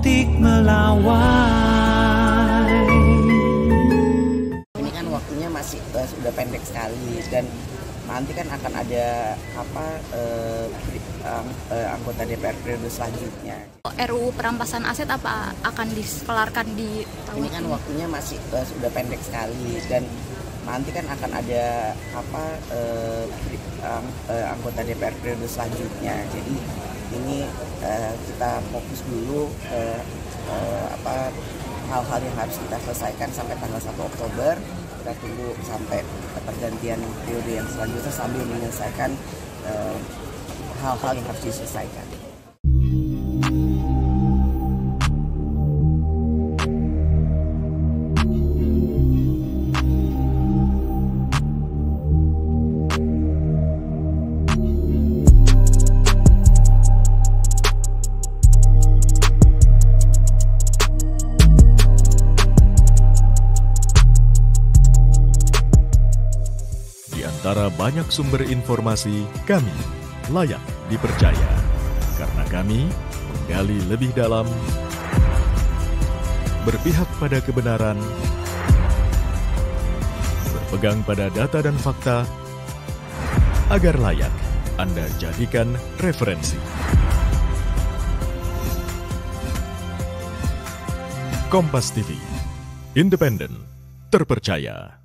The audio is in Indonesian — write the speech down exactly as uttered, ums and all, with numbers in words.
Optik melawai. Ini kan waktunya masih uh, sudah pendek sekali, dan nanti kan akan ada apa uh, uh, uh, anggota D P R periode selanjutnya. R U U perampasan aset apa akan dikelarkan di tahun ini? Kan waktunya masih uh, sudah pendek sekali, dan nanti kan akan ada apa uh, uh, uh, anggota D P R periode selanjutnya. Jadi ini uh, kita fokus dulu ke uh, apa hal-hal yang harus kita selesaikan sampai tanggal satu Oktober. Kita tunggu sampai pergantian periode yang selanjutnya sambil menyelesaikan hal-hal uh, yang harus diselesaikan. Antara banyak sumber informasi, kami layak dipercaya karena kami menggali lebih dalam, berpihak pada kebenaran, berpegang pada data dan fakta, agar layak Anda jadikan referensi. Kompas T V, independen, terpercaya.